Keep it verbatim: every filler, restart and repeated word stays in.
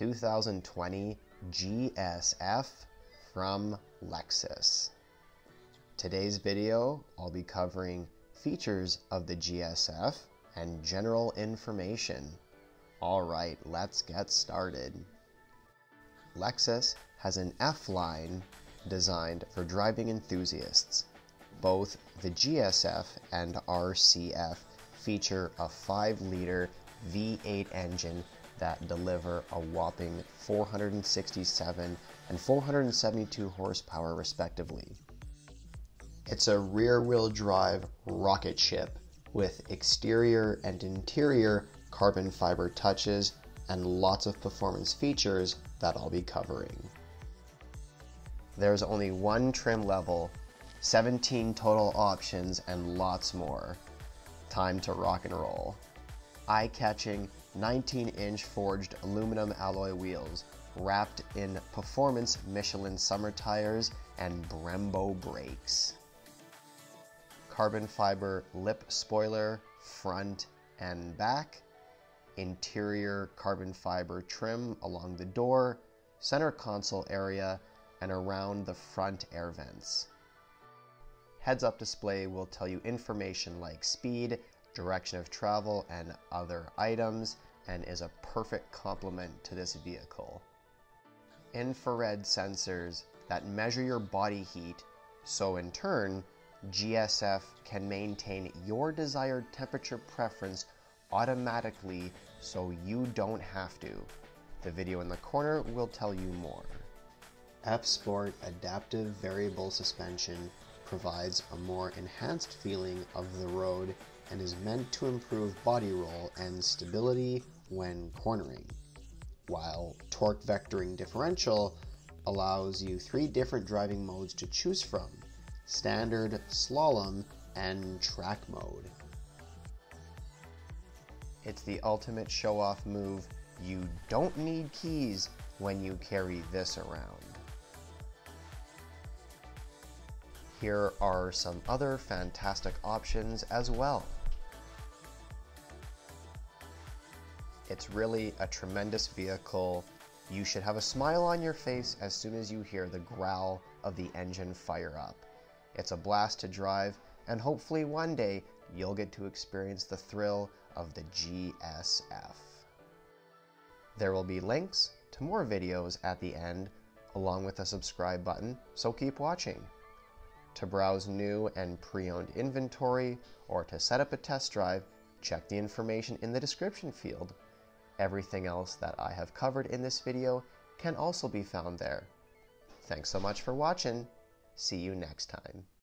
two thousand twenty G S F from Lexus. Today's video, I'll be covering features of the G S F and general information. All right, let's get started. Lexus has an F line designed for driving enthusiasts. Both the G S F and R C F feature a five liter V eight engine that deliver a whopping four hundred sixty-seven and four hundred seventy-two horsepower respectively. It's a rear-wheel drive rocket ship with exterior and interior carbon fiber touches and lots of performance features that I'll be covering. There's only one trim level, seventeen total options, and lots more. Time to rock and roll. Eye-catching nineteen inch forged aluminum alloy wheels wrapped in performance Michelin summer tires and Brembo brakes. Carbon fiber lip spoiler front and back, interior carbon fiber trim along the door, center console area, and around the front air vents. Heads-up display will tell you information like speed, direction of travel, and other items, and is a perfect complement to this vehicle. Infrared sensors that measure your body heat, so in turn, G S F can maintain your desired temperature preference automatically so you don't have to. The video in the corner will tell you more. F-SPORT adaptive variable suspension provides a more enhanced feeling of the road and is meant to improve body roll and stability when cornering, while torque vectoring differential allows you three different driving modes to choose from: standard, slalom, and track mode. It's the ultimate show-off move. You don't need keys when you carry this around. Here are some other fantastic options as well. It's really a tremendous vehicle. You should have a smile on your face as soon as you hear the growl of the engine fire up. It's a blast to drive, and hopefully one day you'll get to experience the thrill of the G S F. There will be links to more videos at the end, along with a subscribe button, so keep watching. To browse new and pre-owned inventory or to set up a test drive, check the information in the description field. Everything else that I have covered in this video can also be found there. Thanks so much for watching. See you next time.